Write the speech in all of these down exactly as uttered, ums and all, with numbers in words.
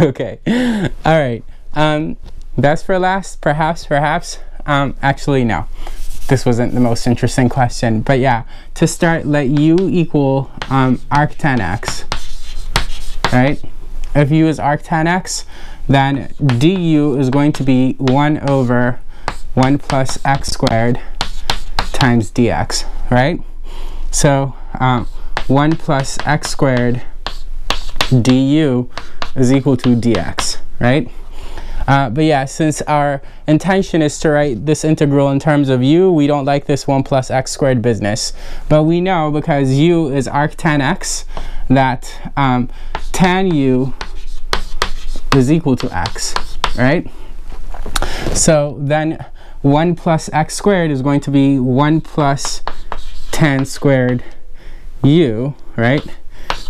Okay. All right. Um, best for last, perhaps, perhaps. Um, actually, no. This wasn't the most interesting question. But yeah, to start, let u equal um, arctan x, right? If u is arctan x, then du is going to be one over one plus x squared times dx, right? So um, one plus x squared du is equal to dx, right? Uh, but yeah, since our intention is to write this integral in terms of u, we don't like this one plus x squared business. But we know, because u is arctan x, that um, tan u is equal to x, right? So then one plus x squared is going to be one plus tan squared u, right?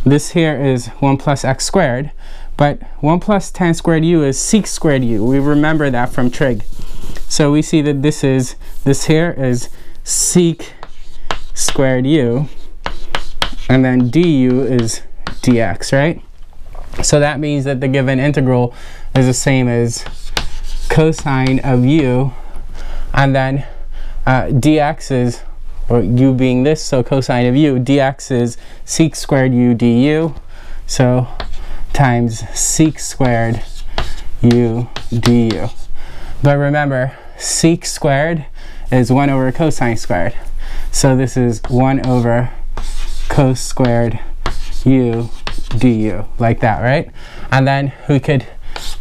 This here is one plus x squared. But one plus tan squared u is sec squared u. We remember that from trig. So we see that this is, this here is sec squared u, and then du is dx, right? So that means that the given integral is the same as cosine of u, and then uh, dx is, or u being this, so cosine of u, dx is sec squared u du. So times sec squared u du. But remember, sec squared is one over cosine squared. So this is one over cos squared u du, like that, right? And then we could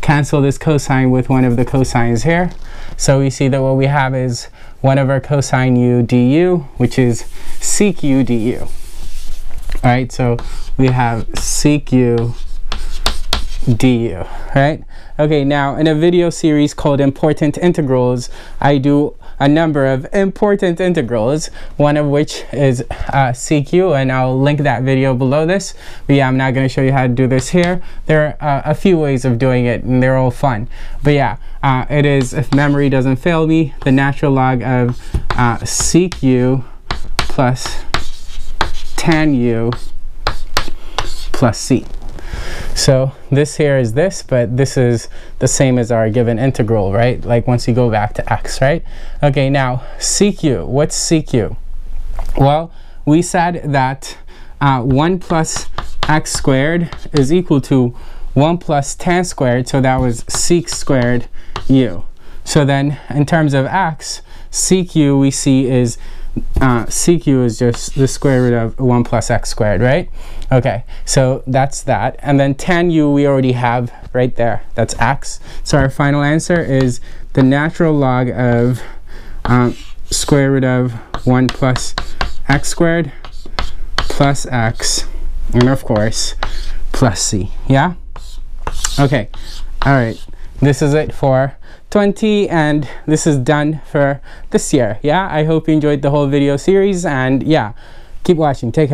cancel this cosine with one of the cosines here. So we see that what we have is one over cosine u du, which is sec u du. All right, so we have sec u du, right? Okay, now in a video series called Important Integrals, I do a number of important integrals, one of which is uh, sec u, and I'll link that video below this. But yeah, I'm not going to show you how to do this here. There are uh, a few ways of doing it, and they're all fun. But yeah, uh, it is, if memory doesn't fail me, the natural log of uh, sec u plus tan u plus c. So this here is this, but this is the same as our given integral, right? Like once you go back to x, right? Okay, now sec u, what's sec u? Well, we said that uh, one plus x squared is equal to one plus tan squared, so that was sec squared u. So then in terms of x, sec u we see is Uh, sec u is just the square root of one plus x squared, right? Okay, so that's that. And then tan u we already have right there. That's x. So our final answer is the natural log of um, square root of one plus x squared plus x, and of course plus c. Yeah? Okay. All right. This is it for twenty, and this is done for this year. Yeah, I hope you enjoyed the whole video series, and yeah, keep watching. Take care.